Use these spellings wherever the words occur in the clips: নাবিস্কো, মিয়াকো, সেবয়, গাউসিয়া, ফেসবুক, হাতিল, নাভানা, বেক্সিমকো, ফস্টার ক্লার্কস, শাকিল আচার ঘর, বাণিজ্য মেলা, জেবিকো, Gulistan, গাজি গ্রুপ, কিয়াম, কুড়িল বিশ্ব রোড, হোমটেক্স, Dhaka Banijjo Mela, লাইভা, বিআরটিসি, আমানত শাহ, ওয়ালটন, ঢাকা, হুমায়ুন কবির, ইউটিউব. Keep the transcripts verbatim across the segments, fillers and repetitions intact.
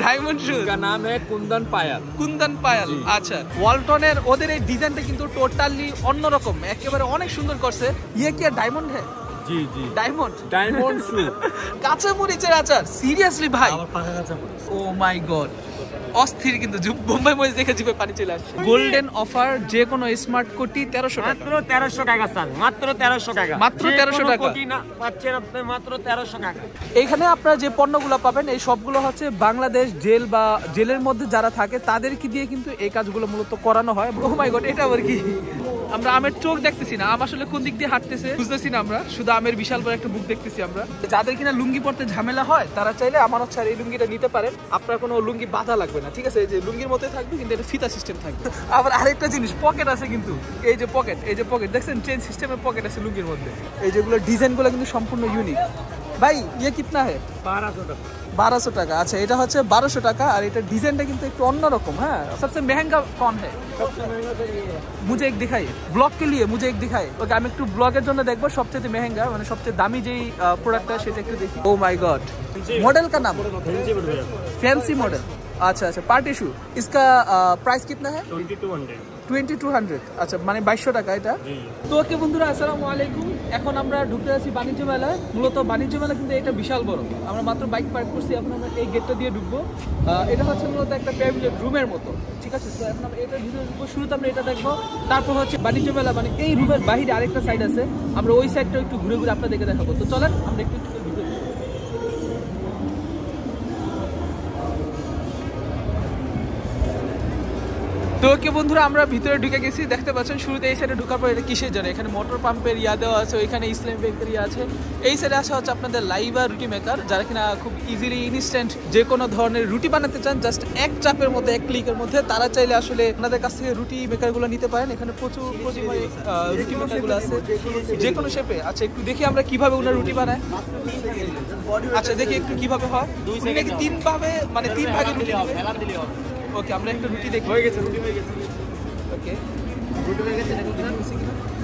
Diamond shoes का नाम है कुंदन पायल। कुंदन पायल, अच्छा। वाल्टनेर ওদের এই ডিজাইনটা কিন্তু টোটালি অন্যরকম, একেবারে অনেক সুন্দর করছে। ये क्या डायमंड है? जी जी डायमंड डायमंड शू। কাঁচা মরিচের আচার, সিরিয়াসলি ভাই, আমার পাকা কাঁচা মরিচ। ও মাই গড, অস্থির। কিন্তু বোম্বাই মরিচ দেখে জিভে পানি চলে আসছে। গোল্ডেন অফার, যে কোনো স্মার্ট কোটি তেরোশো টাকা, মাত্র তেরোশো টাকা স্যার, মাত্র তেরোশো টাকা, মাত্র তেরোশো টাকা কোটি না পাচ্ছেন আপনি, মাত্র তেরোশো টাকা। এখানে আপনারা যে পণ্যগুলো পাবেন এই সবগুলো হচ্ছে বাংলাদেশ জেল বা জেলের মধ্যে যারা থাকে তাদেরকে দিয়ে কিন্তু এই কাজগুলো মূলত করানো হয়। ও মাই গড, এটা আবার কি? আমরা আমের চোখ দেখতেছি না, আম আসলে কোন দিক দিয়ে হাঁটতেছে বুঝতেছি না, আমরা শুধু আমের বিশাল বড় একটা বুক দেখতেছি। আমরা যাদের কিনা লুঙ্গি পরতে ঝামেলা হয় তারা চাইলে আমার হচ্ছে আর এই লুঙ্গিটা নিতে পারেন, আপনার কোনো লুঙ্গি বাঁধা লাগবে না, ঠিক আছে? এই যে লুঙ্গির মতোই থাকবে কিন্তু এটা ফিতা সিস্টেম থাকবে। আবার আরেকটা জিনিস, পকেট আছে কিন্তু, এই যে পকেট, এই যে পকেট দেখছেন, চেন সিস্টেমের পকেট আছে লুঙ্গির মধ্যে। এই যেগুলো ডিজাইনগুলো কিন্তু সম্পূর্ণ ইউনিক। ভাই ইয়ে কিতনা হ্যায়? বারোশো টাকা। বারোশো টাকা, আচ্ছা। এটা হচ্ছে বারোশো টাকা আর এটা ডিজাইনটা কিন্তু একটু অন্যরকম। হ্যাঁ, সবচেয়ে মেহেঙ্গা কোন হ্যায়? সবচেয়ে মেহেঙ্গা তো ইয়ে है। मुझे एक दिखाई ব্লগ के लिए, मुझे एक दिखाई। ওকে, আমি একটু ব্লগের জন্য দেখব সবচেয়ে মেহেঙ্গা মানে সবচেয়ে দামি যেই প্রোডাক্টটা সেটা একটু দেখি। ও মাই গড, মডেল का नाम फैंसी मॉडल। अच्छा अच्छा, पार्टी शू। इसका प्राइस कितना है? बाईस सौ। আচ্ছা, মানে বাইশশো টাকা এটা। তো ওকে বন্ধুরা, আসসালামু আলাইকুম। এখন আমরা ঢুকতে আছি বাণিজ্য মেলায়। মূলত বাণিজ্য মেলা কিন্তু এটা বিশাল বড়। আমরা মাত্র বাইক পার্ক করছি, এখন আমরা এই গেটটা দিয়ে ঢুকবো। এটা হচ্ছে মূলত একটা প্যাভিলিয়ন রুমের মতো, ঠিক আছে? তো এখন আমরা এটার ভিতরে ঢুকবো, শুরুতে আমরা এটা দেখবো, তারপর হচ্ছে বাণিজ্য মেলা মানে এই রুমের বাইরে আরেকটা সাইড আছে, আমরা ওই সাইডটা একটু ঘুরে ঘুরে আপনাদেরকে দেখাবো। তো চলেন আমরা একটু ভিতরে। তো ওকে বন্ধুরা, আমরা ভিতরে ঢুকে গেছি, দেখতে পাচ্ছেন। শুরুতে এই সাইডে ঢুকার পর এটা কিসের জন্য, এখানে মোটর পাম্পের ইয়া দেওয়া আছে, ওইখানে ইসলাম বেকারি আছে। এই সাইডে আসা হচ্ছে আপনাদের লাইভা রুটি মেকার, যারা কিনা খুব ইজিলি ইনস্ট্যান্ট যে কোনো ধরনের রুটি বানাতে চান জাস্ট এক চাপের মধ্যে, এক ক্লিকের মধ্যে। তারা চাইলে আসলে আপনাদের কাছ থেকে রুটি মেকারগুলো নিতে পারেন। এখানে প্রচুর প্রচুর রুটি মেকারগুলো আছে যে কোনো শেপে। আচ্ছা, একটু দেখি আমরা কিভাবে ওনার রুটি বানায়। আচ্ছা, দেখি একটু কিভাবে হয়। দুই থেকে তিন ভাবে মানে তিন ভাগে রুটি হবে। ওকে, আমরা একটা রুটি দেখি। হয়ে গেছে, রুটি হয়ে গেছে। ওকে, রুটি হয়ে গেছে। দেখুন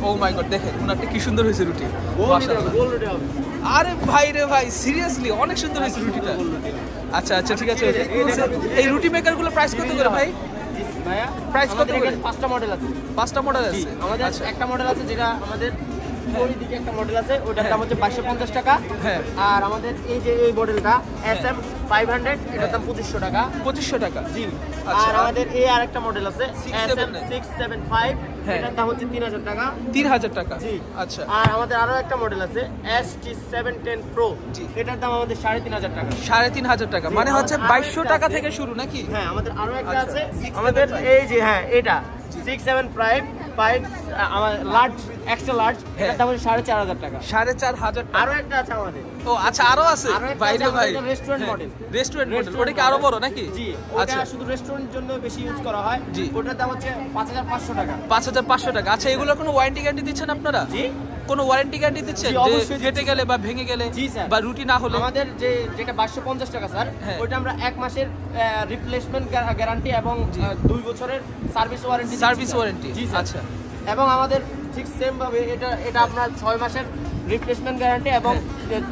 না, ও মাই গড, দেখেন ওনারটা কি সুন্দর হয়েছে রুটি, মাশাআল্লাহ। গোল রুটি হবে? আরে ভাই রে ভাই, সিরিয়াসলি অনেক সুন্দর হয়েছে রুটিটা। আচ্ছা আচ্ছা, ঠিক আছে। এই রুটি মেকারগুলো প্রাইস কত করে ভাই? ভাইয়া প্রাইস কত করে? পাঁচটা মডেল আছে। পাঁচটা মডেল আছে আমাদের। একটা মডেল আছে যেটা আমাদের ওই দিকে, একটা মডেল আছে ওটার দাম হচ্ছে বাইশশো পঞ্চাশ টাকা। হ্যাঁ, আর আমাদের এই যে এই মডেলটা এসএম পাঁচশো এটার দাম পঁচিশশো টাকা। পঁচিশশো টাকা, জি। আর আমাদের এই আরেকটা মডেল আছে এসএম ছয় সাত পাঁচ এটার দাম হচ্ছে তিন হাজার টাকা। তিন হাজার টাকা, জি। আচ্ছা, আর আমাদের আরো একটা মডেল আছে এসটি সাত দশ প্রো, জি। এটার দাম আমাদের সাড়ে তিন হাজার টাকা। সাড়ে তিন হাজার টাকা মানে হচ্ছে বাইশশো টাকা থেকে শুরু নাকি? হ্যাঁ, আমাদের আরো একটা আছে আমাদের এই যে, হ্যাঁ এটা ছয় সাত প্রাইম পাইপ আমাদের লার্জ, এক্সট্রা লার্জ, এটার দাম হচ্ছে সাড়ে চার হাজার টাকা। সাড়ে চার হাজার টাকা। আরো একটা আছে আমাদের। ও আচ্ছা, আরো আছে বাইরে ভাই। রেস্টুরেন্ট মডেল, রেস্টুরেন্ট মডেল ওটা কি আরো বড় নাকি? জি, আচ্ছা। শুধু রেস্টুরেন্টের জন্য বেশি ইউজ করা হয়। ওটার দাম হচ্ছে পাঁচ হাজার পাঁচশো টাকা। পাঁচ হাজার পাঁচশো টাকা। আচ্ছা, এগুলোর কোনো ওয়ারেন্টি গ্যারান্টি দিচ্ছেন আপনারা? জি, কোনো ওয়ারেন্টি গ্যারান্টি দিচ্ছেন যে ফেটে গেলে বা ভেঙে গেলে বা রুটি না হলে? আমাদের যে যেটা পাঁচশো পঞ্চাশ টাকা স্যার, ওটা আমরা এক মাসের রিপ্লেসমেন্ট গ্যারান্টি এবং দুই বছরের সার্ভিস ওয়ারেন্টি। সার্ভিস ওয়ারেন্টি, আচ্ছা। এবং আমাদের ঠিক সেম ভাবে এটা এটা আপনার ছয় মাসের রিপ্লেসমেন্ট গ্যারান্টি এবং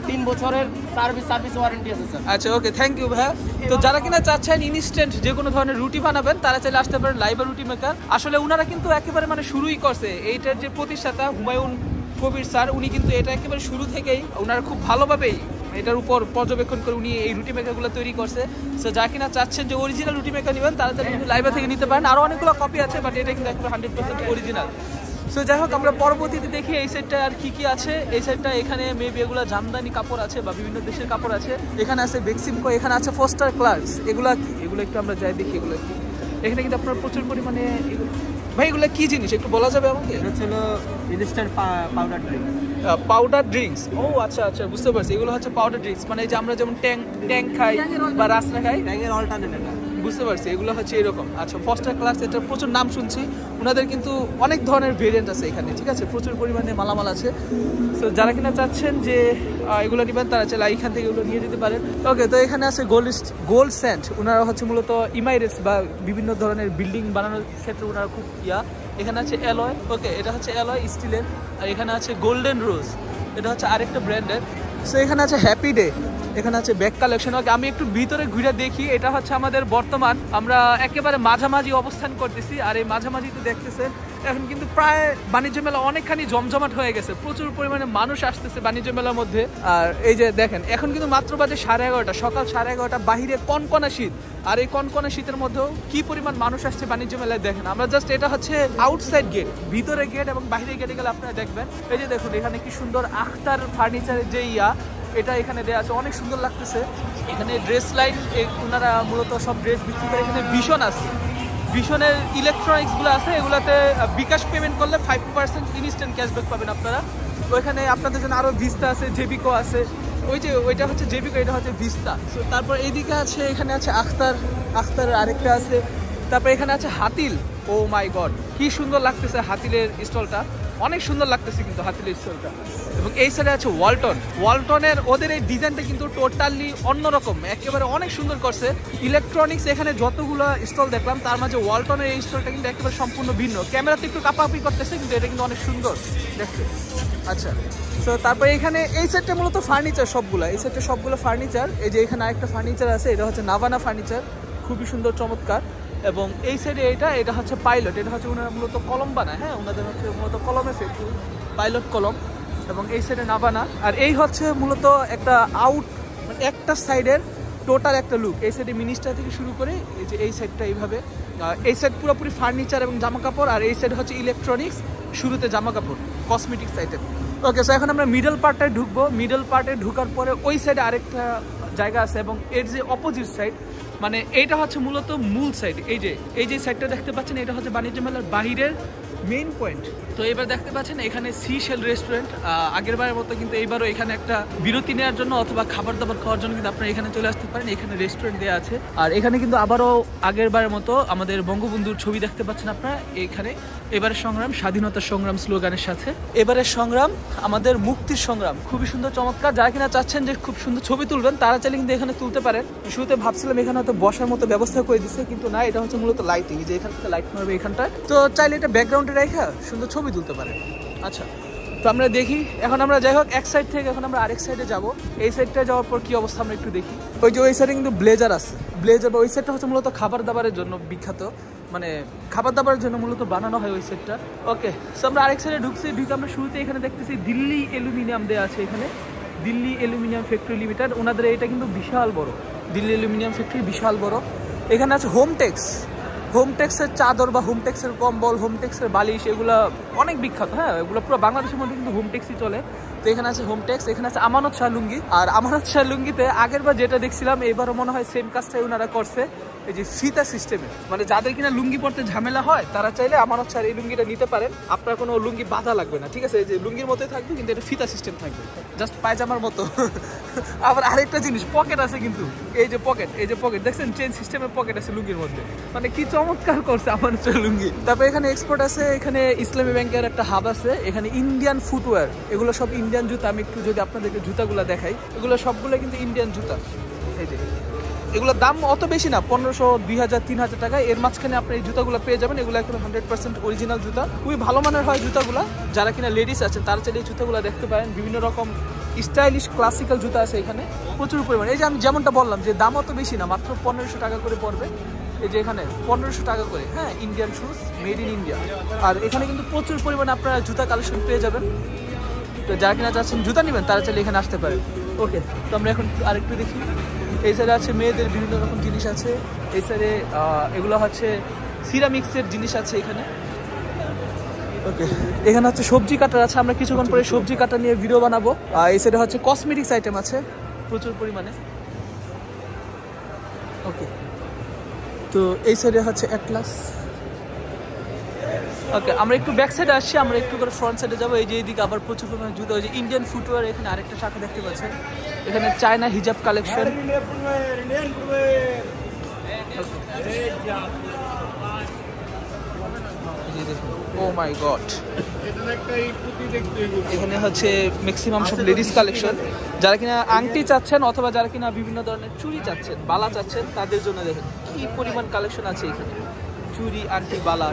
তিন বছরের সার্ভিস সার্ভিস ওয়ারেন্টি আছে স্যার। আচ্ছা, ওকে, থ্যাংক ইউ ভাই। তো যারা কিনা চাচ্ছেন ইনস্ট্যান্ট যে কোনো ধরনের রুটি বানাবেন তারা চাইলে আসতে পারেন লাইভা রুটি মেকার। আসলে ওনারা কিন্তু একেবারে মানে শুরুই করছে, এইটার যে প্রতিষ্ঠাতা হুমায়ুন কবির স্যার, উনি কিন্তু এটা একেবারে শুরু থেকেই ওনারা খুব ভালোভাবেই এটার উপর পর্যবেক্ষণ করে উনি এই রুটি মেকারগুলো তৈরি করছে। সো যা কিনা চাচ্ছেন যে অরিজিনাল রুটি মেকার নেবেন তারা তারা কিন্তু লাইভা থেকে নিতে পারেন। আরও অনেকগুলো কপি আছে, বাট এটা কিন্তু একদম হান্ড্রেড পার্সেন্ট অরিজিনাল। সো যাই হোক, আমরা পরবর্তীতে দেখি এই সেটটা আর কি কি আছে। এই সেটটা এখানে মেবি এগুলো জামদানি কাপড় আছে বা বিভিন্ন দেশের কাপড় আছে। এখানে আছে বেক্সিমকো, এখানে আছে ফস্টার ক্লার্কস। এগুলো কি? এগুলো একটু আমরা যাই দেখি এগুলো কি। এখানে কিন্তু আপনার প্রচুর পরিমাণে এগুলো ভাই, এগুলো কি জিনিস একটু বলা যাবে আমাকে? Instant powder drinks. Powder drinks, ও আচ্ছা আচ্ছা, বুঝতে পারছি। এগুলো হচ্ছে পাউডার ড্রিঙ্কস মানে যে আমরা যেমন ট্যাং ট্যাং খাই বা রাসনা খাই, ট্যাংয়ের অল্টারনেটিভ, বুঝতে পারছি। এগুলো হচ্ছে এরকম। আচ্ছা, ফস্টার ক্লার্কস, এটার প্রচুর নাম শুনছি। ওনাদের কিন্তু অনেক ধরনের ভেরিয়েন্ট আছে এখানে, ঠিক আছে? প্রচুর পরিমাণে মালামাল আছে। সো যারা কিনা চাচ্ছেন যে এগুলো নেবেন তারা চাইলে এইখান থেকে এগুলো নিয়ে যেতে পারেন। ওকে, তো এখানে আছে গোল্ড গোল্ড স্যান্ড। ওনারা হচ্ছে মূলত ইমাইরেটস বা বিভিন্ন ধরনের বিল্ডিং বানানোর ক্ষেত্রে ওনারা খুব ইয়া। এখানে আছে অ্যালয়, ওকে, এটা হচ্ছে অ্যালয় স্টিলের। আর এখানে আছে গোল্ডেন রোজ, এটা হচ্ছে আরেকটা ব্র্যান্ডের। सो एखाने आछे हैपी डे एखाने आछे बैग कलेक्शन ओके आमी एकटु भितरे घुरे देखी एटा हच्छे आमादेर बर्तमान आमरा एकेबारे माझामाझी अवस्थान करतेछि आर एई माझामाझिते देखतेछेन एखन किन्तु प्राय बाणिज्य मेला अनेकखानी जमजमाट हये गेछे प्रचुर परिमाणे मानुष आसतेछे बाणिज्य मेलार मध्ये आर एई जे देखेन एखन किन्तु मात्र बाजे साढ़े एगारोटा सकाल साढ़े एगारोटा बाहिरे कनकना शीत आर एई कनकना शीतेर मध्येओ कि परिमाण मानुष आसछे बाणिज्य मेलाय देखेन आमरा जास्ट एटा हच्छे आउटसाइड गेट भितरे गेट एबं बाहिरे गेटे गेले आपनारा देखबेन एई जे देखुन एखाने कि सुंदर आख्तार फार्निचारेर जे इया এটা এখানে দেয়া আছে অনেক সুন্দর লাগতেছে এখানে ড্রেস লাইন ওনারা মূলত সব ড্রেস বিক্রি করে এখানে ভিশন আছে ভিশনের ইলেকট্রনিক্স গুলো আছে এগুলাতে বিকাশ পেমেন্ট করলে পাঁচ পার্সেন্ট ইনস্ট্যান্ট ক্যাশব্যাক পাবেন আপনারা ওইখানে আপনাদের জন্য আরো ভিস্তা আছে জেবিকো আছে ওই যে ওইটা হচ্ছে জেবিকো এটা হচ্ছে ভিস্তা সো তারপর এইদিকে আছে এখানে আছে আখতার আখতার আরেকটা আছে তারপর এখানে আছে হাতিল ও মাই গড কি সুন্দর লাগতেছে হাতিলের স্টলটা অনেক সুন্দর লাগতেছে কিন্তু হাতিলের স্টলটা এবং এই সাইডে আছে ওয়ালটন ওয়ালটনের ওদের এই ডিজাইনটা কিন্তু টোটালি অন্যরকম একেবারে অনেক সুন্দর করছে ইলেকট্রনিক্স এখানে যতগুলো স্টল দেখলাম তার মাঝে ওয়ালটনের এই স্টলটা কিন্তু একেবারে সম্পূর্ণ ভিন্ন ক্যামেরাতে একটু কাপাকাপি করতেছে কিন্তু এটা কিন্তু অনেক সুন্দর দেখতে আচ্ছা তো তারপর এখানে এই সাইডটা মূলত ফার্নিচার সবগুলো এই সাইডে সবগুলো ফার্নিচার এই যে এখানে আরেকটা ফার্নিচার আছে এটা হচ্ছে নাভানা ফার্নিচার খুবই সুন্দর চমৎকার এবং এই সাইডে এটা এটা হচ্ছে পাইলট এটা হচ্ছে ওনারা মূলত কলম বানায় হ্যাঁ ওনাদের হচ্ছে মূলত কলমে ফ্যাক্টরি পাইলট কলম এবং এই সাইডে নাবানা আর এই হচ্ছে মূলত একটা আউট মানে একটা সাইডের টোটাল একটা লুক এই সাইডে মিনিস্টার থেকে শুরু করে এই যে এই সাইডটা এইভাবে এই সাইড পুরোপুরি ফার্নিচার এবং জামাকাপড় আর এই সাইড হচ্ছে ইলেকট্রনিক্স শুরুতে জামাকাপড় কসমেটিক্স আইটেম ওকে সো এখন আমরা মিডল পার্টটায় ঢুকবো মিডল পার্টে ঢুকার পরে ওই সাইডে আরেকটা জায়গা আছে এবং এর যে অপোজিট সাইড মানে এইটা হচ্ছে মূলত মূল সাইড এই যে এই যে সাইডটা দেখতে পাচ্ছেন এটা হচ্ছে বাণিজ্য মেলার বাইরের মেইন পয়েন্ট তো এবার দেখতে পাচ্ছেন এখানে সি শেল রেস্টুরেন্ট আগেরবারের মতো কিন্তু এইবারও এখানে একটা বিরতি নেওয়ার জন্য অথবা খাবার দাবার খাওয়ার জন্য কিন্তু আপনারা এখানে চলে আসতে পারেন এখানে রেস্টুরেন্ট দেওয়া আছে আর এখানে কিন্তু আবারও আগেরবারের মতো আমাদের বঙ্গবন্ধুর ছবি দেখতে পাচ্ছেন আপনারা এখানে এবারের সংগ্রাম স্বাধীনতার সংগ্রাম স্লোগানের সাথে এবারের সংগ্রাম আমাদের মুক্তির সংগ্রাম খুবই সুন্দর চমৎকার যারা কিনা চাচ্ছেন যে খুব সুন্দর ছবি তুলবেন তারা চাইলে কিন্তু এখানে তুলতে পারেন শুরুতে ভাবছিলাম এখানে হয়তো বসার মতো ব্যবস্থা করে দিচ্ছে কিন্তু না এটা হচ্ছে মূলত লাইটিং যে এখান থেকে লাইট মারবে এখানটা তো চাইলে এটা ব্যাকগ্রাউন্ডে রেখা সুন্দর ছবি তুলতে পারে আচ্ছা তো আমরা দেখি এখন আমরা যাই হোক এক সাইড থেকে এখন আমরা আরেক সাইডে যাব এই সাইডটা যাওয়ার পর কি অবস্থা আমরা একটু দেখি ওই যে ওই সাইডে কিন্তু ব্লেজার আছে ব্লেজার বা ওই সাইডটা হচ্ছে মূলত খাবার দাবারের জন্য বিখ্যাত মানে খাবার দাবারের জন্য মূলত বানানো হয় ওই সাইডটা ওকে সো আমরা আরেক সাইডে ঢুকছি ঢুকে আমরা শুরুতে এখানে দেখতেছি দিল্লি অ্যালুমিনিয়াম দেওয়া আছে এখানে দিল্লি অ্যালুমিনিয়াম ফ্যাক্টরি লিমিটেড ওনাদের এটা কিন্তু বিশাল বড় দিল্লি অ্যালুমিনিয়াম ফ্যাক্টরি বিশাল বড় এখানে আছে হোমটেক্স হোমটেক্সের চাদর বা হোমটেক্সের কম্বল হোমটেক্সের বালিশ এগুলো অনেক বিখ্যাত হ্যাঁ এগুলো পুরো বাংলাদেশের মধ্যে কিন্তু হোমটেক্সই চলে তো এখানে আছে হোমটেক্স এখানে আছে আমানত শাহ লুঙ্গি আর আমানত শাহ লুঙ্গিতে আগেরবার যেটা দেখছিলাম এবারও মনে হয় সেম কাজটাই ওনারা করছে এই যে ফিতা সিস্টেমে মানে যাদের কিনা লুঙ্গি পরতে ঝামেলা হয় তারা চাইলে আমানত শাহ এই লুঙ্গিটা নিতে পারেন আপনার কোনো লুঙ্গি বাধা লাগবে না ঠিক আছে এই যে লুঙ্গির মতোই থাকবে কিন্তু এটা ফিতা সিস্টেম থাকবে জাস্ট পায়জামার মতো আবার আরেকটা জিনিস পকেট আছে কিন্তু এই যে পকেট এই যে পকেট দেখছেন চেন সিস্টেমের পকেট আছে লুঙ্গির মধ্যে মানে কি চমৎকার করছে আমানত শাহ লুঙ্গি তারপরে এখানে এক্সপোর্ট আছে এখানে ইসলামী ব্যাংকের একটা হাব আছে এখানে ইন্ডিয়ান ফুটওয়্যার এগুলো সব ইন্ডিয়ান জুতা আমি একটু যদি আপনাদেরকে জুতাগুলো দেখাই এগুলো সবগুলো কিন্তু ইন্ডিয়ান জুতা এই যে এগুলোর দাম অত বেশি না পনেরোশো দুই হাজার তিন হাজার টাকা এর মাঝখানে আপনি এই জুতাগুলো পেয়ে যাবেন এগুলো একদম হান্ড্রেড পার্সেন্ট অরিজিনাল জুতা খুবই ভালো মানের হয় জুতাগুলো যারা কিনা লেডিস আছেন তারা চাইলে এই জুতাগুলো দেখতে পারেন বিভিন্ন রকম স্টাইলিশ ক্লাসিক্যাল জুতা আছে এখানে প্রচুর পরিমাণে এই যে আমি যেমনটা বললাম যে দাম অত বেশি না মাত্র পনেরোশো টাকা করে পড়বে এই যে এখানে পনেরোশো টাকা করে হ্যাঁ Indian shoes made in India আর এখানে কিন্তু প্রচুর পরিমাণে আপনারা জুতা কালেকশন পেয়ে যাবেন তো যারা কিনা চাচ্ছেন জুতা নেবেন তারা চাইলে এখানে আসতে পারেন ওকে তো আমরা এখন আরেকটু দেখি এই সাইডে আছে মেয়েদের বিভিন্ন রকম জিনিস আছে এই সাইডে এগুলো হচ্ছে সিরামিক্সের জিনিস আছে এখানে ওকে এখানে হচ্ছে সবজি কাটার আছে আমরা কিছুক্ষণ পরে সবজি কাটা নিয়ে ভিডিও বানাবো আর এই সাইডে হচ্ছে কসমেটিক্স আইটেম আছে প্রচুর পরিমাণে ওকে তো এই সাইডে হচ্ছে অ্যাটলাস ওকে আমরা একটু ব্যাক সাইডে আসছি আমরা একটু করে ফ্রন্ট সাইডে যাবো এই যে এইদিকে আবার প্রচুর পরিমাণে জুতো যে ইন্ডিয়ান ফুটওয়্যার এখানে আরেকটা শাখা দেখতে পাচ্ছেন এখানে চায়না হিজাব কালেকশন ও মাই গড এখানে হচ্ছে ম্যাক্সিমাম সব লেডিস কালেকশন যারা কিনা আংটি চাচ্ছেন অথবা যারা কিনা বিভিন্ন ধরনের চুড়ি চাচ্ছেন বালা চাচ্ছেন তাদের জন্য দেখেন কি পরিমাণ কালেকশন আছে এখানে চুড়ি আংটি বালা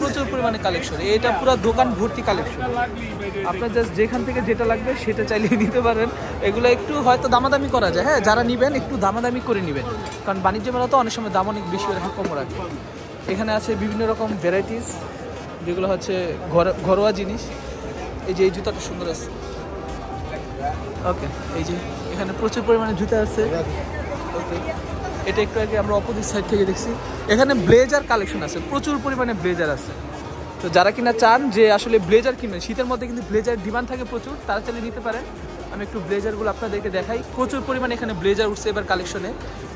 প্রচুর পরিমাণে কালেকশন। এটা পুরো দোকান ভর্তি কালেকশন, আপনারা জাস্ট যেখান থেকে যেটা লাগবে সেটা চাইলেই নিতে পারেন। এগুলো একটু হয়তো দামাদামি করা যায়, হ্যাঁ যারা নেবেন একটু দামাদামি করে নেবেন, কারণ বাণিজ্য মেলা তো অনেক সময় দাম অনেক বেশি রাখে কম রাখে। এখানে আছে বিভিন্ন রকম ভ্যারাইটিস যেগুলো হচ্ছে ঘরোয়া জিনিস। এই যে এই জুতাটা সুন্দর আছে, ওকে এই যে এখানে প্রচুর পরিমাণে জুতা আছে। ওকে এটা একটু আগে আমরা অপোজিট সাইড থেকে দেখছি। এখানে ব্লেজার কালেকশন আছে, প্রচুর পরিমাণে ব্লেজার আছে। তো যারা কিনা চান যে আসলে ব্লেজার কিনবেন, শীতের মধ্যে কিন্তু ব্লেজার ডিমান্ড থাকে প্রচুর, তারা চাইলে নিতে পারেন। আমি একটু ব্লেজারগুলো আপনাদেরকে দেখাই, প্রচুর পরিমাণে এখানে ব্লেজার উঠছে এবার কালেকশনে।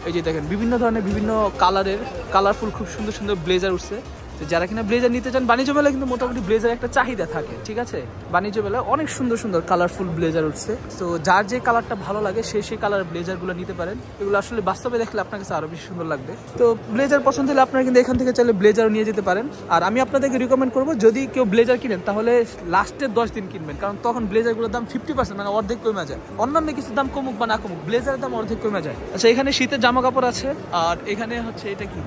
এই যে দেখেন বিভিন্ন ধরনের বিভিন্ন কালারের কালারফুল খুব সুন্দর সুন্দর ব্লেজার উঠছে। তো যারা কিনা ব্লেজার নিতে চান, বাণিজ্য মেলায় কিন্তু মোটামুটি ব্লেজার একটা চাহিদা থাকে, ঠিক আছে। বাণিজ্য মেলায় অনেক সুন্দর সুন্দর কালারফুল ব্লেজার উঠছে, তো যার যে কালারটা ভালো লাগে সেই সেই কালার ব্লেজারগুলো নিতে পারেন। এগুলো আসলে বাস্তবে দেখলে আপনার কাছে আরও বেশি সুন্দর লাগবে। তো ব্লেজার পছন্দ হলে আপনারা কিন্তু এখান থেকে চাইলে ব্লেজারও নিয়ে যেতে পারেন। আর আমি আপনাদেরকে রিকমেন্ড করবো, যদি কেউ ব্লেজার কিনেন তাহলে লাস্টের দশ দিন কিনবেন, কারণ তখন ব্লেজারগুলোর দাম ফিফটি পার্সেন্ট মানে অর্ধেক কমে যায়। অন্যান্য কিছু দাম কমুক বা না কমুক, ব্লেজারের দাম অর্ধেক কমে যায়। আচ্ছা এখানে শীতের জামা কাপড় আছে, আর এখানে হচ্ছে এটা কি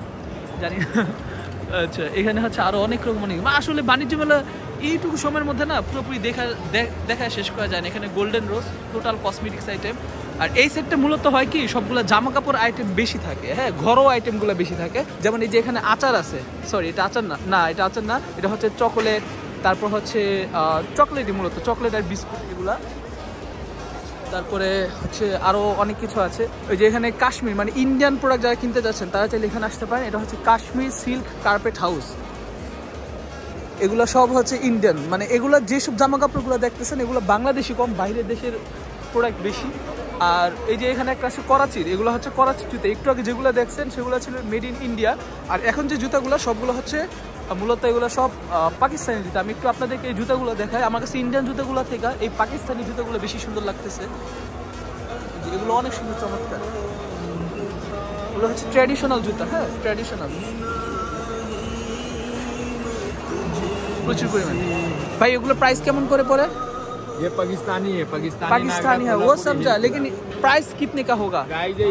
জানি না, আচ্ছা এখানে হচ্ছে আরো অনেক রকম। আসলে বাণিজ্য মেলা এইটুকু সময়ের মধ্যে না পুরোপুরি দেখা দেখা শেষ করা যায় না। এখানে golden rose total cosmetics item, আর এই সেটটা মূলত হয় কি সবগুলো জামা কাপড় আইটেম বেশি থাকে, হ্যাঁ ঘরোয়া আইটেমগুলো বেশি থাকে। যেমন এই যে এখানে আচার আছে, সরি এটা আচার না, না এটা আচার না, এটা হচ্ছে চকোলেট, তারপর হচ্ছে চকলেটই মূলত, চকলেট আর বিস্কুট এগুলা। তারপরে হচ্ছে আরও অনেক কিছু আছে। ওই যে এখানে কাশ্মীর মানে ইন্ডিয়ান প্রোডাক্ট যারা কিনতে যাচ্ছেন তারা চাইলে এখানে আসতে পারেন। এটা হচ্ছে কাশ্মীর সিল্ক কার্পেট হাউস, এগুলো সব হচ্ছে ইন্ডিয়ান, মানে এগুলো যেসব জামা কাপড়গুলো দেখতেছেন এগুলো বাংলাদেশি কম, বাইরের দেশের প্রোডাক্ট বেশি। আর এই যে এখানে একটা আছে করাচির, এগুলো হচ্ছে করাচির জুতো, একটু আগে যেগুলো দেখছেন সেগুলো ছিল মেড ইন ইন্ডিয়া। আর এখন যে জুতাগুলো সবগুলো হচ্ছে মূলত এগুলো সব পাকিস্তানি জুতো। আমি একটু আপনাদেরকে এই জুতোগুলো দেখাই, আমার কাছে ইন্ডিয়ান জুতোগুলো থেকে এই পাকিস্তানি জুতোগুলো বেশি সুন্দর লাগতেছে, এগুলো অনেক সুন্দর চমৎকার। এগুলো হচ্ছে ট্র্যাডিশনাল জুতো, হ্যাঁ ট্র্যাডিশনাল প্রচুর পরিমাণে। ভাই এগুলো প্রাইস কেমন করে পড়ে? ये पाकिस्तानी है, पाकिस्तानी पाकिस्तानी है वो समझा, लेकिन प्राइस कितने का होगा?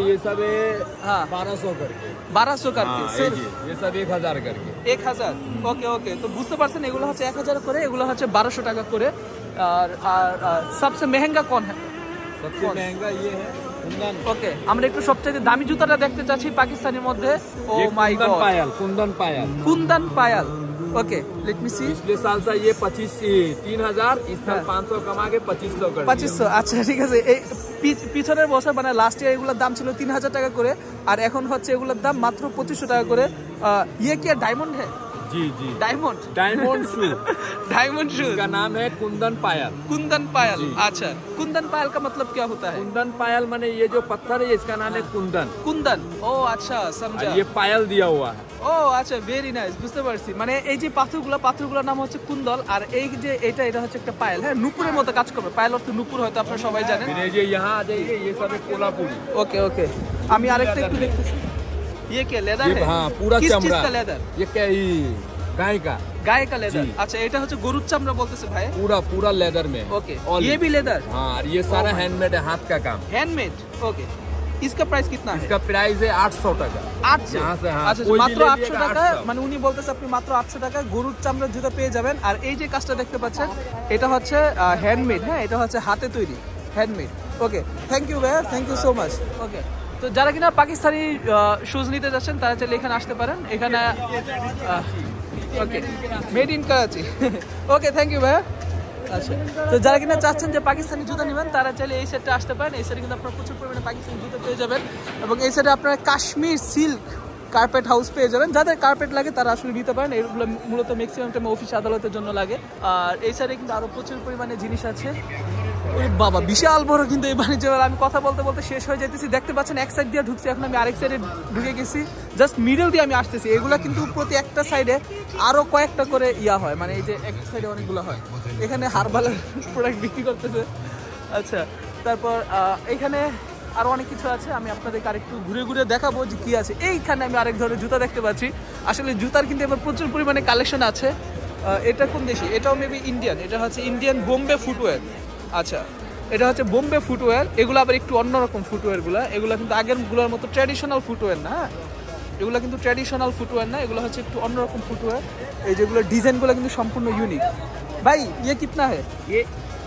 ये सब है बारह सौ करके, बारह सौ करके ये सब एक हजार करके, एक हजार ओके ओके। तो बुझते पारछेन एगुलो होच्छे एक हजार करे, एगुलो होच्छे बारह सौ टाका करे। और सबसे महंगा कौन है? सबसे महंगा ये है কুন্দন। ওকে আমরা একটু সবচেয়ে দামি জুতাটা দেখতে চাচ্ছি পাকিস্তানের মধ্যে। Oh my God, Kundan Payal, Kundan Payal, Kundan Payal. Okay let me see, पिछले साल से ये पच्चीस तीन हजार इस साल पाँच सौ कमा के पच्चीस सौ कर पच्चीस सौ। अच्छा ठीक है, পিছনের বছর মানে লাস্ট ইয়ার এগুলোর দাম ছিল তিন হাজার টাকা করে, আর এখন হচ্ছে এগুলোর দাম মাত্র পঁচিশশো টাকা করে। ইয়ে কি ডায়মন্ড হ্যাঁ? जी जी diamond, diamond shoe, diamond shoe का नाम है कुंदन पायल, कुंदन पायल। अच्छा कुंदन पायल का मतलब क्या होता है? कुंदन पायल माने ये जो पत्थर है इसका नाम है कुंदन, कुंदन ओ अच्छा समझा, ये पायल दिया हुआ है। ও আচ্ছা ভেরি নাইস, বুঝতে পারছি। মানে এই যে পাথরগুলো, পাথরগুলোর নাম হচ্ছে কুন্দল, আর এই যে এটা এটা হচ্ছে একটা পায়েল, হ্যাঁ নুপুরের মতো কাজ করবে। পায়েল অর্থ নুপুর, হয়তো আপনারা সবাই জানেন। এই যে ইহা আছে এই সব কোলাপুরি। ওকে ওকে আমি আরেকটা একটু দেখতেছি। ये क्या लेदर है? हाँ, पूरा किस चीज का लेदर? ये क्या गाय का, गाय का लेदर। अच्छा এটা হচ্ছে গরুর চামড়া বলতেছে ভাই, পুরা পুরা लेदर में। ओके ये भी लेदर। हाँ और ये सारा हैंडमेड है, हाथ का काम, हैंडमेड। ओके इसका प्राइस कितना है? इसका प्राइस है आठ सौ টাকা। আচ্ছা আচ্ছা মাত্র আটশো টাকা, মানে উনি বলতেছে আপনি মাত্র আটশো টাকা গরুর চামড়ার জুতা পেয়ে যাবেন। আর এই যে কাজটা দেখতে পাচ্ছেন এটা হচ্ছে হ্যান্ডমেড, হ্যাঁ এটা হচ্ছে হাতে তৈরি হ্যান্ডমেড। ওকে থ্যাংক ইউ ভাইয়া, thank you so much. Okay তো যারা কিনা পাকিস্তানি শুজ নিতে যাচ্ছেন তারা চাইলে এখানে আসতে পারেন। এখানে okay made in Karachi. Okay thank you ভাইয়া। আচ্ছা তো যারা কিনা চাচ্ছেন যে পাকিস্তানি জুতা নেবেন তারা চাইলে এই সেটটা আসতে পারেন। এই সেটে কিন্তু আপনারা প্রচুর পরিমাণে পাকিস্তানি জুতা পেয়ে যাবেন, এবং এই সেটে আপনারা কাশ্মীর সিল্ক কার্পেট হাউস পেয়ে যাবেন। যাদের কার্পেট লাগে তারা আসলে নিতে পারেন, এগুলো মূলত ম্যাক্সিমাম টাইম অফিস আদালতের জন্য লাগে। আর এই সেটে কিন্তু আরও প্রচুর পরিমাণে জিনিস আছে। ওই বাবা বিশাল বড় কিন্তু এই বাণিজ্য মেলা। আমি কথা বলতে বলতে শেষ হয়ে যেতেছি, দেখতে পাচ্ছেন এক সাইড দিয়ে ঢুকছি, এখন আমি আরেক সাইডে ঢুকে গেছি, জাস্ট মিডল দিয়ে আমি আসতেছি। এগুলো কিন্তু প্রতি একটা সাইডে আরও কয়েকটা করে ইয়া হয়, মানে এই যে এক সাইডে অনেকগুলো হয়। এখানে হারবালের প্রোডাক্ট বিক্রি করতেছে। আচ্ছা তারপর এখানে আরও অনেক কিছু আছে, আমি আপনাদেরকে আরেকটু ঘুরে ঘুরে দেখাবো যে কী আছে। এইখানে আমি আরেক ধরনের জুতা দেখতে পাচ্ছি। আসলে জুতার কিন্তু এবার প্রচুর পরিমাণে কালেকশন আছে। এটা কোন দেশি? এটাও মেবি ইন্ডিয়ান, এটা হচ্ছে ইন্ডিয়ান বোম্বে ফুটওয়্যার। আচ্ছা এটা হচ্ছে বোম্বে ফুটওয়্যার, এগুলো আবার একটু অন্যরকম ফুটওয়্যারগুলো, এগুলো কিন্তু আগেরগুলোর মতো ট্র্যাডিশনাল ফুটওয়্যার না। এগুলো কিন্তু ট্র্যাডিশনাল ফুটওয়্যার না, এগুলো হচ্ছে একটু অন্যরকম ফুটওয়্যার। এই যেগুলো ডিজাইনগুলো কিন্তু সম্পূর্ণ ইউনিক। ভাই ইয়ে কিতনা হ্যায়? ইয়ে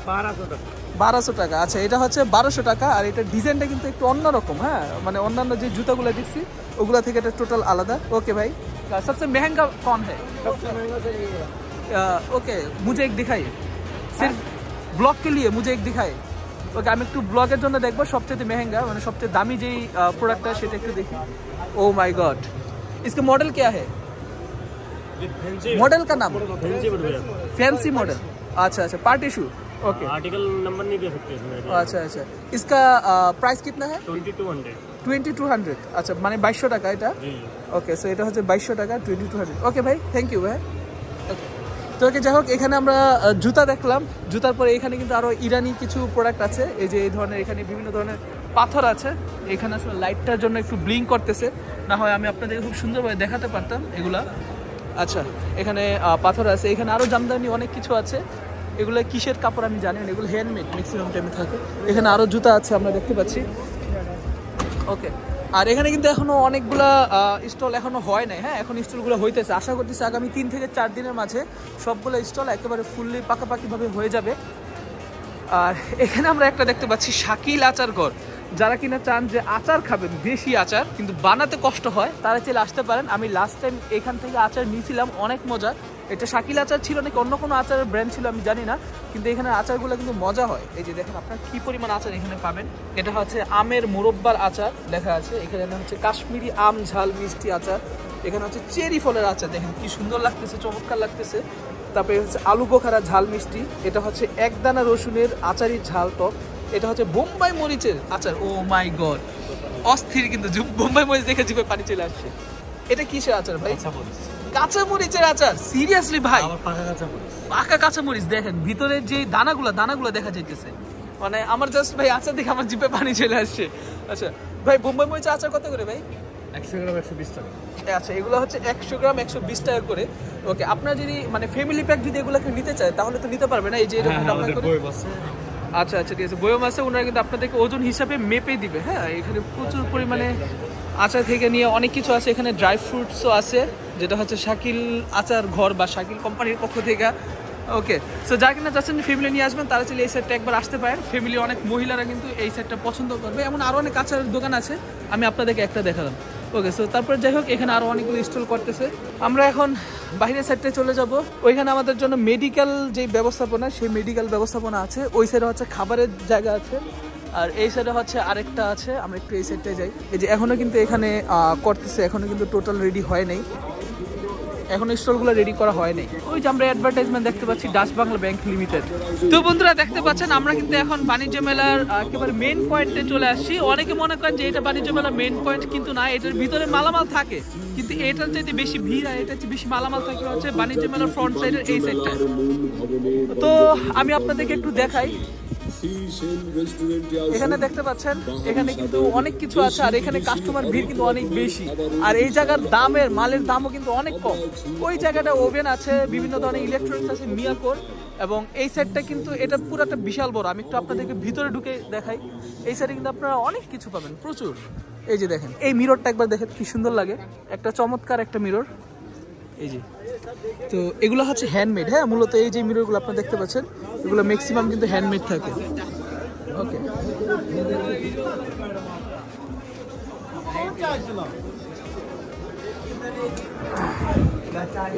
বারোশো টাকা। বারোশো টাকা, আচ্ছা এটা হচ্ছে বারোশো টাকা। আর এটা ডিজাইনটা কিন্তু একটু অন্যরকম, হ্যাঁ মানে অন্যান্য যে জুতাগুলো দেখছি ওগুলো থেকে এটা টোটাল আলাদা। ওকে ভাই, সবচেয়ে মেহেঙ্গা কোন হ্যায়? সবচেয়ে মেহেঙ্গা তো ইয়ে। ओके मुझे एक दिखाइए, सिर्फ ब्लॉग के लिए मुझे एक दिखाइए। ओके আমি একটু ব্লগের জন্য দেখব সবচেয়ে महंगा মানে সবচেয়ে দামি যে প্রোডাক্টটা সেটা একটু দেখি। ओ माय गॉड, इसका मॉडल क्या है? मॉडल का नाम फैंसी मॉडल। अच्छा अच्छा, party shoe. Okay article number नहीं दे सकते इसमें। अच्छा अच्छा, इसका प्राइस कितना है? बाईस सौ। अच्छा माने बाईस सौ টাকা এটা। ओके सो এটা হচ্ছে बाईस सौ টাকা बाईस सौ। ओके भाई थैंक यू भाई। তো ওকে যাই হোক, এখানে আমরা জুতা দেখলাম। জুতার পরে এখানে কিন্তু আরও ইরানি কিছু প্রোডাক্ট আছে। এই যে এই ধরনের এখানে বিভিন্ন ধরনের পাথর আছে। এখানে আসলে লাইটটার জন্য একটু ব্লিঙ্ক করতেছে, না হয় আমি আপনাদের খুব সুন্দরভাবে দেখাতে পারতাম এগুলা। আচ্ছা এখানে পাথর আছে, এখানে আরও জামদানি অনেক কিছু আছে। এগুলো কিসের কাপড় আমি জানি না, এগুলো হ্যান্ডমেড ম্যাক্সিমাম টাইমে থাকে। এখানে আরও জুতা আছে আমরা দেখতে পাচ্ছি। ওকে আর এখানে কিন্তু এখনো অনেকগুলা স্টল এখনো হয় নাই, হ্যাঁ এখন স্টলগুলো হইতেছে। আশা করতেছি আগামী তিন থেকে চার দিনের মাঝে সবগুলো স্টল একেবারে ফুললি পাকাপাকিভাবে হয়ে যাবে। আর এখানে আমরা একটা দেখতে পাচ্ছি শাকিল আচার ঘর। যারা কিনা চান যে আচার খাবেন, দেশি আচার কিন্তু বানাতে কষ্ট হয়, তারা চাইলে আসতে পারেন। আমি লাস্ট টাইম এখান থেকে আচার নিয়েছিলাম, অনেক মজা। এটা শাকিল আচার ছিল নাকি অন্য কোনো আচারের ব্র্যান্ড ছিল আমি জানি না, কিন্তু এখানে আচারগুলো কিন্তু মজা হয়। এই যে দেখেন আপনারা কী পরিমাণ আচার এখানে পাবেন। এটা হচ্ছে আমের মুরব্বার আচার দেখা আছে, এখানে হচ্ছে কাশ্মীরি আম ঝাল মিষ্টি আচার, এখানে হচ্ছে চেরি ফলের আচার। দেখেন কি সুন্দর লাগতেছে, চমৎকার লাগতেছে। তারপরে হচ্ছে আলু বোখারা ঝাল মিষ্টি, এটা হচ্ছে একদানা রসুনের আচারি ঝাল টক, এটা হচ্ছে বোম্বাই মরিচের আচার। ও মাই গড অস্থির, কিন্তু বোম্বাই মরিচ দেখে জিভে পানি চলে আসছে। এটা কিসের আচার ভাই? কাঁচা মরিচের আচার। সিরিয়াসলি ভাই পাকা কাঁচা মরিচ, দেখেন ভিতরের যে দানাগুলো দানাগুলো দেখা যাইতেছে, মানে আমার জাস্ট ভাই আচার দেখে আমার জিভে পানি চলে আসছে। আচ্ছা ভাই বোম্বাই মরিচের আচার কত করে ভাই? একশো গ্রাম একশো বিশ টাকা। আচ্ছা এগুলো হচ্ছে একশো গ্রাম একশো বিশ টাকা করে। ওকে আপনার যদি মানে ফ্যামিলি প্যাক যদি এগুলোকে নিতে চায় তাহলে তো নিতে পারবে না, এই যে এরকম আপনার করে। আচ্ছা আচ্ছা ঠিক আছে, বয়ম আছে ওনারা কিন্তু আপনাদেরকে ওজন হিসাবে মেপে দিবে। হ্যাঁ এখানে প্রচুর পরিমাণে আচার থেকে নিয়ে অনেক কিছু আছে। এখানে ড্রাই ফ্রুটসও আছে, যেটা হচ্ছে শাকিল আচার ঘর বা শাকিল কোম্পানির পক্ষ থেকে। ওকে সো যারা কিনা যাচ্ছেন ফ্যামিলি নিয়ে আসবেন তারা চাইলে এই সাইডটা একবার আসতে পারেন। ফ্যামিলি অনেক মহিলারা কিন্তু এই সাইডটা পছন্দ করবে। এমন আরও অনেক আচারের দোকান আছে, আমি আপনাদেরকে একটা দেখালাম। ওকে সো তারপরে যাই হোক, এখানে আরও অনেকগুলো স্টল করতেছে। আমরা এখন বাইরের সাইডটা চলে যাব। ওইখানে আমাদের জন্য মেডিকেল যে ব্যবস্থাপনা সেই মেডিকেল ব্যবস্থাপনা আছে, ওই সাইডে হচ্ছে খাবারের জায়গা আছে, আর এই সাইডে হচ্ছে আরেকটা আছে। আমরা একটু এই সাইডটায় যাই। এই যে এখনও কিন্তু এখানে করতেছে, এখনও কিন্তু টোটাল রেডি হয় নাই, এখন স্টলগুলো রেডি করা হয় নাই। ওই যে আমরা অ্যাডভার্টাইজমেন্ট দেখতে পাচ্ছি ডাচ বাংলা ব্যাংক লিমিটেড। তো বন্ধুরা দেখতে পাচ্ছেন আমরা কিন্তু এখন বাণিজ্য মেলার একেবারে মেন পয়েন্টে চলে আসছি। অনেকে মনে করেন যে এটা বাণিজ্য মেলার মেন পয়েন্ট, কিন্তু না, এটার ভিতরে মালামাল থাকে, কিন্তু এটার চাইতে বেশি ভিড় আর এটার চেয়ে বেশি মালামাল থাকে হচ্ছে বাণিজ্য মেলার ফ্রন্ট সাইডের এই সাইডটা। তো আমি আপনাদেরকে একটু দেখাই। এখানে দেখতে পাচ্ছেন এখানে কিন্তু অনেক কিছু আছে, আর এখানে কাস্টমার ভিড় কিন্তু অনেক বেশি। আর এই জায়গার দামের মালের দামও কিন্তু অনেক কম। ওই জায়গাটা ওভেন আছে, বিভিন্ন ধরনের ইলেকট্রনিক্স আছে মিয়াকোর, এবং এই সাইডটা কিন্তু এটা পুরোটা বিশাল বড়। আমি একটু আপনাদেরকে ভিতরে ঢুকে দেখাই। এই সাইডে কিন্তু আপনারা অনেক কিছু পাবেন প্রচুর। এই যে দেখেন এই মিররটা একবার দেখেন কি সুন্দর লাগে, একটা চমৎকার একটা মিরর। এই যে তো এগুলো হচ্ছে হ্যান্ডমেড, হ্যাঁ মূলত এই যে মিররগুলো আপনারা দেখতে পাচ্ছেন এগুলো ম্যাক্সিমাম কিন্তু হ্যান্ডমেড থাকে। ওকে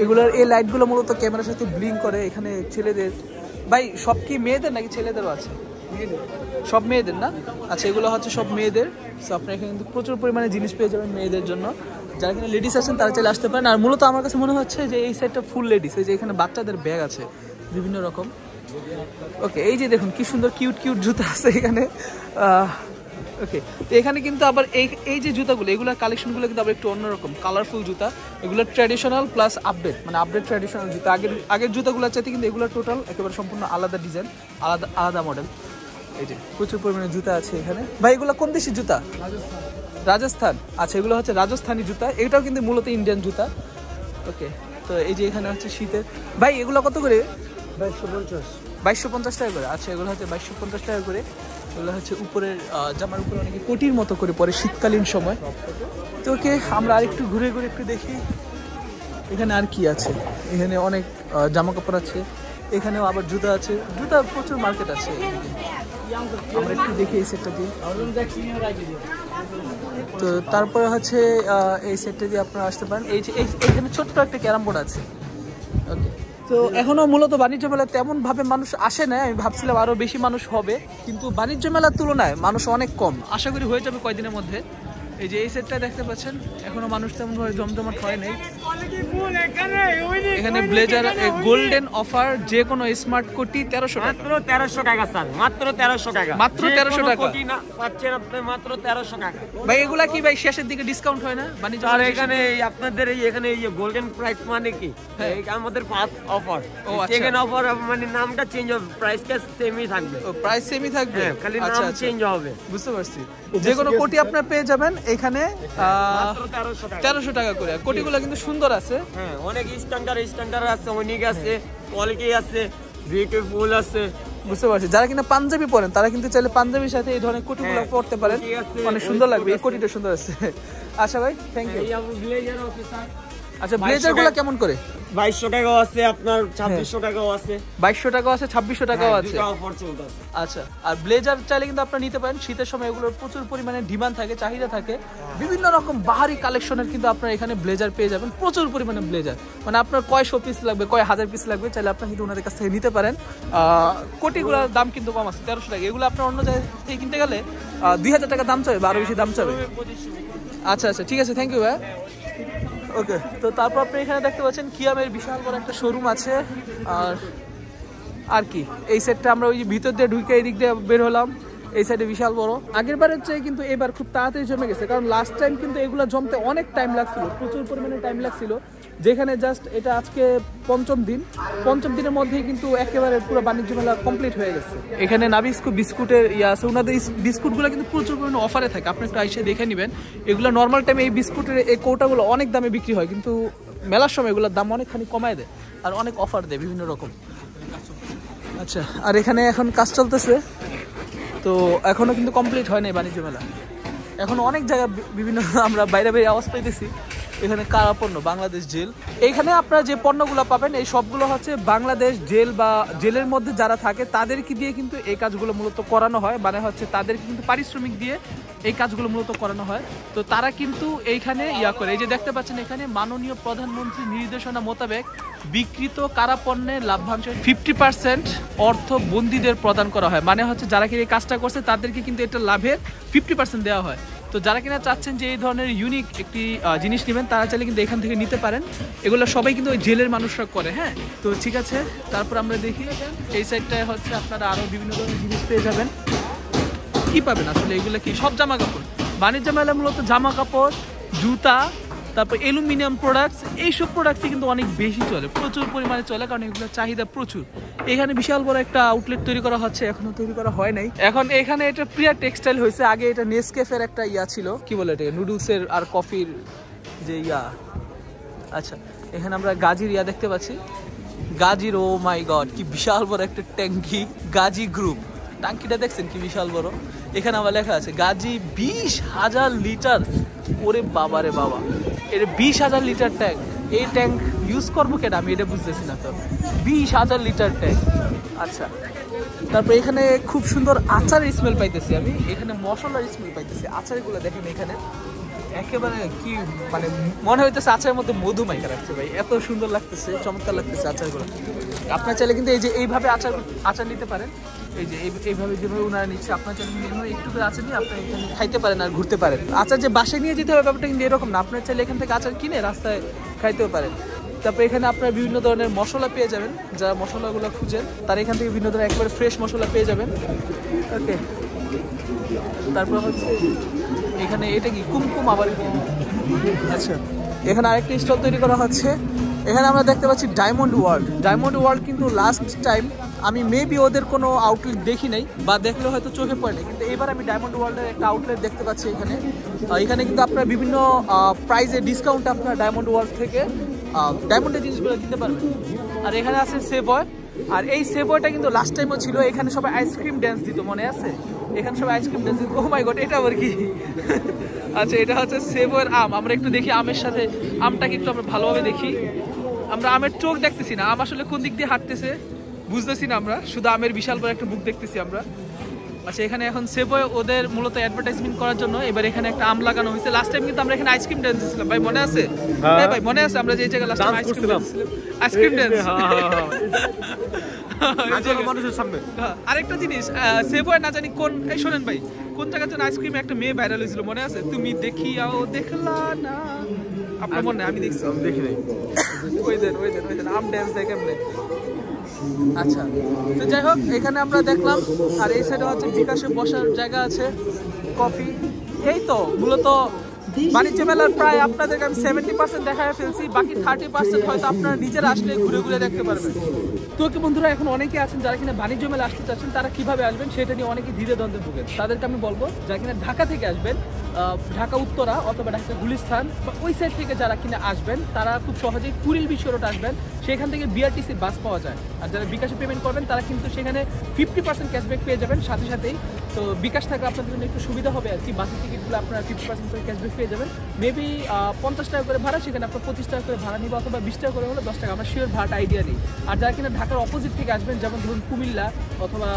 এগুলোর এই লাইটগুলো মূলত ক্যামেরার সাথে ব্লিঙ্ক করে। এখানে ছেলেদের ভাই সব কি মেয়েদের নাকি ছেলেদেরও আছে? সব মেয়েদের না? আচ্ছা এগুলো হচ্ছে সব মেয়েদের। সো আপনারা এখানে কিন্তু প্রচুর পরিমাণে জিনিস পেয়ে যাবেন মেয়েদের জন্য। যারা কিনা লেডিস আছেন তারা চলে আসতে পারেন। আর মূলত আমার কাছে মনে হচ্ছে যে এই সাইডটা ফুল লেডিস, এই যে এখানে বাচ্চাদের ব্যাগ আছে বিভিন্ন রকম। ওকে এই যে দেখুন কি সুন্দর কিউট কিউট জুতা আছে এখানে। ওকে তো এখানে কিন্তু আবার এই এই যে জুতাগুলো এগুলোর কালেকশনগুলো কিন্তু আবার একটু অন্যরকম কালারফুল জুতা। এগুলো ট্র্যাডিশনাল প্লাস আপডেট, মানে আপডেট ট্র্যাডিশনাল জুতা। আগের আগের জুতাগুলোর চাইতে কিন্তু এগুলো টোটাল একেবারে সম্পূর্ণ আলাদা ডিজাইন, আলাদা আলাদা মডেল। এই যে প্রচুর পরিমাণে জুতা আছে এখানে। ভাই এগুলো কোন দেশের জুতা? রাজস্থান। আচ্ছা এগুলো হচ্ছে রাজস্থানি জুতা, এটাও কিন্তু মূলত ইন্ডিয়ান জুতা। ওকে তো এই যে এখানে হচ্ছে শীতের। ভাই এগুলো কত করে? বাইশশো পঞ্চাশ। বাইশশো পঞ্চাশ টাকা করে। আচ্ছা এগুলো হচ্ছে বাইশশো পঞ্চাশ টাকা করে। এগুলো হচ্ছে উপরে জামার উপরে অনেকে কোটির মতো করে পরে শীতকালীন সময়। তো ওকে আমরা আরেকটু ঘুরে ঘুরে একটু দেখি এখানে আর কি আছে। এখানে অনেক জামা কাপড় আছে, এখানেও আবার জুতা আছে, জুতা প্রচুর মার্কেট আছে। আমরা একটু দেখি এই সেটটা দিয়ে। তো তারপরে হচ্ছে এই সেটটা দিয়ে আপনারা আসতে পারেন। এই যে এখানে ছোট্ট একটা ক্যারাম বোর্ড আছে। ওকে, তো এখনও মূলত বাণিজ্য মেলা তেমনভাবে মানুষ আসে না, আমি ভাবছিলাম আরও বেশি মানুষ হবে, কিন্তু বাণিজ্য মেলার তুলনায় মানুষ অনেক কম। আশা করি হয়ে যাবে কয়েকদিনের মধ্যে। এই যে এই সেটটা দেখতে পাচ্ছেন এখনও মানুষ তেমনভাবে জমজমাট হয় নাই। এখানে ব্লেজার গোল্ডেন অফার, যে কোনো স্মার্ট কোটি তেরোশো টাকা, মাত্র তেরোশো টাকা স্যার, মাত্র তেরোশো টাকা, মাত্র তেরোশো টাকা কোটি না পাচ্ছেন আপনি মাত্র তেরোশো টাকা। ভাই এগুলা কি ভাই শেষের দিকে ডিসকাউন্ট হয় না বাণিজ্য? আর এখানে আপনাদের এই এখানে এই গোল্ডেন প্রাইস মানে কি আমাদের ফার্স্ট অফার, সেকেন্ড অফার মানে নামটা চেঞ্জ হবে, প্রাইসটা সেমই থাকবে। ও প্রাইস সেমই থাকবে, খালি নাম চেঞ্জ হবে। বুঝতে পারছি। যে কোনো কোটি আপনারা পেয়ে যাবেন এখানে মাত্র তেরোশো টাকা, তেরোশো টাকা করে। কোটিগুলো কিন্তু সুন্দর আছে, হ্যাঁ অনেক স্ট্যান্ডার্ড স্ট্যান্ডার্ড আছে, অনেক আছে, কোয়ালিটি আছে, বিউটিফুল আছে। বুঝতে পারছি। যারা কিনা পাঞ্জাবি পরেন তারা কিন্তু চাইলে পাঞ্জাবির সাথে এই ধরনের কোটিগুলো পরতে পারেন, অনেক সুন্দর লাগবে। এই কোটিটা সুন্দর আছে। আচ্ছা ভাই থ্যাংক ইউ। আচ্ছা ব্লেজারগুলো কেমন করে? বাইশশো টাকাও আছে আপনার, ছাব্বিশশো টাকাও আছে, বাইশশো টাকাও আছে, ছাব্বিশশো টাকাও আছে। আচ্ছা আর ব্লেজার চাইলে কিন্তু আপনারা নিতে পারেন, শীতের সময় এগুলোর প্রচুর পরিমাণে ডিমান্ড থাকে, চাহিদা থাকে। বিভিন্ন রকম বাহারি কালেকশনের কিন্তু আপনারা এখানে ব্লেজার পেয়ে যাবেন, প্রচুর পরিমাণে ব্লেজার। মানে আপনার কয়শো পিস লাগবে, কয় হাজার পিস লাগবে, চাইলে আপনারা কিন্তু ওনাদের কাছ থেকে নিতে পারেন। কোটিগুলোর দাম কিন্তু কম আছে, তেরোশো টাকা। এগুলো আপনার অন্য জায়গা থেকে কিনতে গেলে দুই হাজার টাকা দাম চাইবে, আরও বেশি দাম চাইবে। আচ্ছা আচ্ছা ঠিক আছে, থ্যাংক ইউ ভাই। ওকে, তো তারপর আপনি এখানে দেখতে পাচ্ছেন কিয়ামের বিশাল বড় একটা শোরুম আছে। আর আর কি এই সেটটা আমরা ওই যে ভিতর দিয়ে ঢুকে এই দিক দিয়ে বের হলাম, এই সাইডে বিশাল বড়। আগের বারের চেয়ে কিন্তু এবার খুব তাড়াতাড়ি জমে গেছে, কারণ লাস্ট টাইম কিন্তু এগুলো জমতে অনেক টাইম লাগছিল, প্রচুর পরিমাণে টাইম লাগছিল। যেখানে জাস্ট এটা আজকে পঞ্চম দিন, পঞ্চম দিনের মধ্যেই কিন্তু একেবারে পুরো বাণিজ্য মেলা কমপ্লিট হয়ে গেছে। এখানে নাবিস্কো বিস্কুটের ইয়ে আছে, ওনাদের বিস্কুটগুলো কিন্তু প্রচুর পরিমাণে অফারে থাকে, আপনি একটু আইসে দেখে নেবেন। এগুলো নর্মাল টাইমে এই বিস্কুটের এই কৌটাগুলো অনেক দামে বিক্রি হয়, কিন্তু মেলার সময় এগুলোর দাম অনেকখানি কমায় দেয় আর অনেক অফার দেয় বিভিন্ন রকম। আচ্ছা আর এখানে এখন কাজ চলতেছে, তো এখনও কিন্তু কমপ্লিট হয় নাই বাণিজ্য মেলা। এখন অনেক জায়গা বিভিন্ন আমরা বাইরে বাইরে আওয়াজ পাইতেছি। এখানে কারা পণ্য, বাংলাদেশ জেল। এইখানে আপনারা যে পণ্যগুলো পাবেন এই সবগুলো হচ্ছে বাংলাদেশ জেল বা জেলের মধ্যে যারা থাকে তাদেরকে দিয়ে কিন্তু এই কাজগুলো মূলত করানো হয়, মানে হচ্ছে তাদেরকে কিন্তু পারিশ্রমিক দিয়ে এই কাজগুলো মূলত করানো হয়। তো তারা কিন্তু এইখানে ইয়া করে, এই যে দেখতে পাচ্ছেন এখানে মাননীয় প্রধানমন্ত্রীর নির্দেশনা মোতাবেক বিক্রিত কারা পণ্যের লাভ্যাংশের ফিফটি পার্সেন্ট অর্থ বন্দীদের প্রদান করা হয়। মানে হচ্ছে যারা কি এই কাজটা করছে তাদেরকে কিন্তু এটা লাভের ফিফটি পার্সেন্ট দেওয়া হয়। তো যারা কিনা চাচ্ছেন যে এই ধরনের ইউনিক একটি জিনিস নেবেন তারা চাইলে কিন্তু এখান থেকে নিতে পারেন। এগুলো সবাই কিন্তু ওই জেলের মানুষরা করে। হ্যাঁ তো ঠিক আছে, তারপর আমরা দেখি এই সাইডটায় হচ্ছে আপনারা আরও বিভিন্ন ধরনের জিনিস পেয়ে যাবেন। কী পাবেন আসলে এগুলো কি সব জামা কাপড়, বাণিজ্য মেলা মূলত জামা কাপড়, জুতা, তারপর অ্যালুমিনিয়াম প্রোডাক্টস, এইসব প্রোডাক্টই কিন্তু অনেক বেশি চলে, প্রচুর পরিমাণে চলে, কারণ এগুলোর চাহিদা প্রচুর। এখানে বিশাল বড় একটা আউটলেট তৈরি করা হচ্ছে, এখনও তৈরি করা হয় নাই। এখন এখানে এটা প্রিয়া টেক্সটাইল হয়েছে, আগে এটা নেসক্যাফের একটা ইয়া ছিল, কি বলে এটা নুডলসের আর কফির যে ইয়া। আচ্ছা এখানে আমরা গাজির ইয়া দেখতে পাচ্ছি, গাজির ও মাই গড কি বিশাল বড় একটা ট্যাঙ্কি, গাজি গ্রুপ। ট্যাঙ্কিটা দেখছেন কি বিশাল বড়, এখানে আবার লেখা আছে গাজি বিশ হাজার লিটার। ওরে বাবা রে বাবা, এটা বিশ হাজার লিটার ট্যাঙ্ক। এই ট্যাঙ্ক ইউজ করবো কেন আমি এটা বুঝতেছি না, তো বিশ হাজার লিটার ট্যাঙ্ক। আচ্ছা তারপর এখানে খুব সুন্দর আচারের স্মেল পাইতেছি আমি, এখানে মশলার স্মেল পাইতেছি। আচারগুলো দেখেন এখানে একেবারে কি মানে মনে হইতেছে আচারের মধ্যে মধু মাইকা রাখছে ভাই, এত সুন্দর লাগতেছে, চমৎকার লাগতেছে আচারগুলো। আপনার চাইলে কিন্তু এই যে এইভাবে আচার আচার নিতে পারেন, এই যে এইভাবে যেভাবে ওনারা নিচ্ছে আপনার চাইলে একটু করে আচার নিয়ে আপনার এখানে খাইতে পারেন আর ঘুরতে পারেন। আচার যে বাসায় নিয়ে যেতে হবে ব্যাপারটা কিন্তু এরকম না, আপনার চাইলে এখান থেকে আচার কিনে রাস্তায় খাইতেও পারেন। তারপরে এখানে আপনারা বিভিন্ন ধরনের মশলা পেয়ে যাবেন, যারা মশলাগুলো খুঁজেন তারা এখান থেকে বিভিন্ন ধরনের একেবারে ফ্রেশ মশলা পেয়ে যাবেন। ওকে তারপর হচ্ছে এখানে এটা কি কুমকুম আবার। আচ্ছা এখানে আরেকটা স্টল তৈরি করা হচ্ছে, এখানে আমরা দেখতে পাচ্ছি ডায়মন্ড ওয়ার্ল্ড। ডায়মন্ড ওয়ার্ল্ড কিন্তু লাস্ট টাইম আমি মেবি ওদের কোনো আউটলেট দেখি নাই, বা দেখলে হয়তো চোখে পড়েনি, কিন্তু এবার আমি ডায়মন্ড ওয়ার্ল্ডের একটা আউটলেট দেখতে পাচ্ছি এখানে। এখানে কিন্তু আপনার বিভিন্ন প্রাইজে ডিসকাউন্ট আপনার ডায়মন্ড ওয়ার্ল্ড থেকে ডায়মন্ডের জিনিসগুলো কিনতে পারবেন। আর এখানে আছে সেবয়, আর এই সেবয়টা কিন্তু লাস্ট টাইমও ছিল, এখানে সবাই আইসক্রিম ড্যান্স দিত মনে আছে। এখানে সব আইসক্রিম দিচ্ছে। ও মাই গড, এটা আবার কি? আচ্ছা, এটা হচ্ছে সেবর আম। আমরা একটু দেখি আমের সাথে, আমটাকে একটু আমরা ভালোভাবে দেখি। আমরা আমের চোখ দেখতেছি না, আম আসলে কোন দিক দিয়ে হাঁটতেছে বুঝতেছি না, আমরা শুধু আমের বিশাল বড় একটা বুক দেখতেছি আমরা। আচ্ছা, এখানে এখন সেবয় ওদের মূলত অ্যাডভার্টাইজমেন্ট করার জন্য এবার এখানে একটা আম লাগানো হয়েছে। লাস্ট টাইম কিন্তু আমরা এখানে আইসক্রিম ডান্স দিছিলাম, ভাই মনে আছে? হ্যাঁ ভাই মনে আছে, আমরা যে জায়গায় last time ice cream dance ice cream dance আজকে মানুষের সামনে। আরেকটা জিনিস সেবয় না জানি কোন, এই শুনেন ভাই, কোন জায়গার জন্য আইসক্রিমে একটা মেয়ে ভাইরাল হয়েছিল মনে আছে? তুমি দেখিও দেখলা না আপনার মনে? আমি দেখছি, আমি দেখি নাই। ওই দেন ওই দেন ওই দেন আম ডান্স দেখে আপনি। আচ্ছা, তো যাই হোক এখানে আমরা দেখলাম। আর এই সাইডে হচ্ছে বিকাশে বসার জায়গা আছে, কফি। এই তো মূলত বাণিজ্য মেলার প্রায় আপনাদেরকে আমি সেভেন্টি পার্সেন্ট দেখায় ফেলছি, বাকি থার্টি পার্সেন্ট হয়তো আপনারা নিজেরা আসলে ঘুরে ঘুরে দেখতে পারবেন। তো কি বন্ধুরা, এখন অনেকে আছেন যারা কিনা বাণিজ্য মেলা আসতে চাচ্ছেন, তারা কীভাবে আসবেন সেটা নিয়ে অনেকে ধীরে দ্বন্দ্বে ভুগেন। তাদেরকে আমি বলবো যারা কিনা ঢাকা থেকে আসবেন, ঢাকা উত্তরা অথবা ঢাকা গুলিস্তান বা ওই সাইড থেকে যারা কিনা আসবেন, তারা খুব সহজেই কুড়িল বিশ্ব রোড আসবেন, সেখান থেকে বিআরটিসি বাস পাওয়া যায়। আর যারা বিকাশে পেমেন্ট করবেন তারা কিন্তু সেখানে ফিফটি পার্সেন্ট ক্যাশব্যাক পেয়ে যাবেন সাথে সাথেই। তো বিকাশ থাকা আপনাদের জন্য একটু সুবিধা হবে আর কি। বাসের টিকিটগুলো আপনারা ফিফটি পার্সেন্ট করে ক্যাশব্যাক পেয়ে যাবেন, মেবি পঞ্চাশ টাকা করে ভাড়া, সেখানে আপনার পঁচিশ টাকা করে ভাড়া নিবে অথবা বিশ টাকা করে হলে দশ টাকা, আমার শিওর ভাড়াটা আইডিয়া নেই। আর যারা কিনা ঢাকার অপোজিট থেকে আসবেন, যেমন ধরুন কুমিল্লা অথবা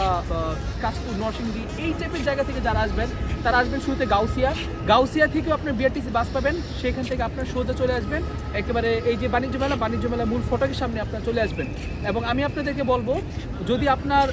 কাশপুর নরসিংদী এই টাইপের জায়গা থেকে যারা আসবেন, তারা আসবেন শুরুতে গাউসিয়া। গাউসিয়া থেকেও আপনার বিআরটিসি বাস পাবেন, সেখান থেকে আপনার সোজা চলে আসবেন একেবারে এই যে বাণিজ্য মেলা, বাণিজ্য মেলা মূল ফটকের সামনে আপনারা চলে আসবেন। এবং আমি আপনাদেরকে বলবো যদি আপনার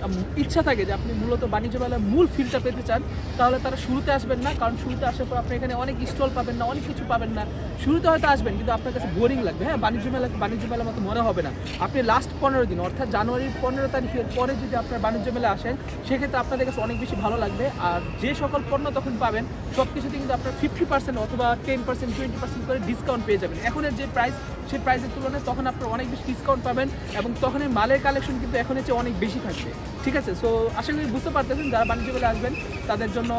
ইচ্ছা থাকে যে আপনি মূলত বাণিজ্য মেলার মূল ফিলটা পেতে চান, তাহলে তারা শুরুতে আসবেন না, কারণ শুরুতে আসার পর আপনি এখানে অনেক স্টল পাবেন না, অনেক কিছু পাবেন না। শুরুতে হয়তো আসবেন কিন্তু আপনার কাছে বোরিং লাগবে। হ্যাঁ, বাণিজ্য মেলা বাণিজ্য মেলার মতো মনে হবে না। আপনি লাস্ট পনেরো দিন অর্থাৎ জানুয়ারির পনেরো তারিখের পরে যদি আপনার বাণিজ্য মেলা আসেন, সেক্ষেত্রে আপনাদের কাছে অনেক বেশি ভালো লাগবে। আর যে সকল পণ্য তখন পাবেন সব কিছুতে কিন্তু আপনার ফিফটি পার্সেন্ট অথবা টেন পার্সেন্ট টোয়েন্টি পার্সেন্ট করে ডিসকাউন্ট পেয়ে যাবেন। এখনের যে প্রাইস, সেই প্রাইসের তুলনায় তখন আপনারা অনেক বেশি ডিসকাউন্ট পাবেন এবং তখন এই মালের কালেকশন কিন্তু এখন হচ্ছে অনেক বেশি থাকবে। ঠিক আছে, সো আশা করি বুঝতে পারতেছেন যারা বাণিজ্য মেলা আসবেন তাদের জন্য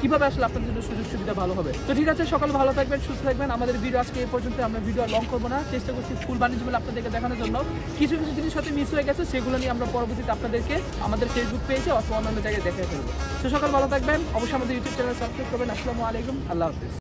কীভাবে আসলে আপনাদের জন্য সুযোগ সুবিধা ভালো হবে। তো ঠিক আছে, সকাল ভালো থাকবেন, সুস্থ থাকবেন। আমাদের ভিডিও আজকে এই পর্যন্ত, আমরা ভিডিও লং করবো না। চেষ্টা করছি ফুল বাণিজ্য মেলা আপনাদেরকে দেখানোর জন্য। কিছু কিছু জিনিস হয়তো মিস হয়ে গেছে, সেগুলো নিয়ে আমরা পরবর্তীতে আপনাদেরকে আমাদের ফেসবুক পেজে অথবা অন্যান্য জায়গায় দেখে ফেলবো। তো সকাল ভালো থাকবেন, অবশ্যই আমাদের ইউটিউব চ্যানেল সাবস্ক্রাইব করবেন। আসসালামু আলাইকুম, আল্লাহ হাফিজ।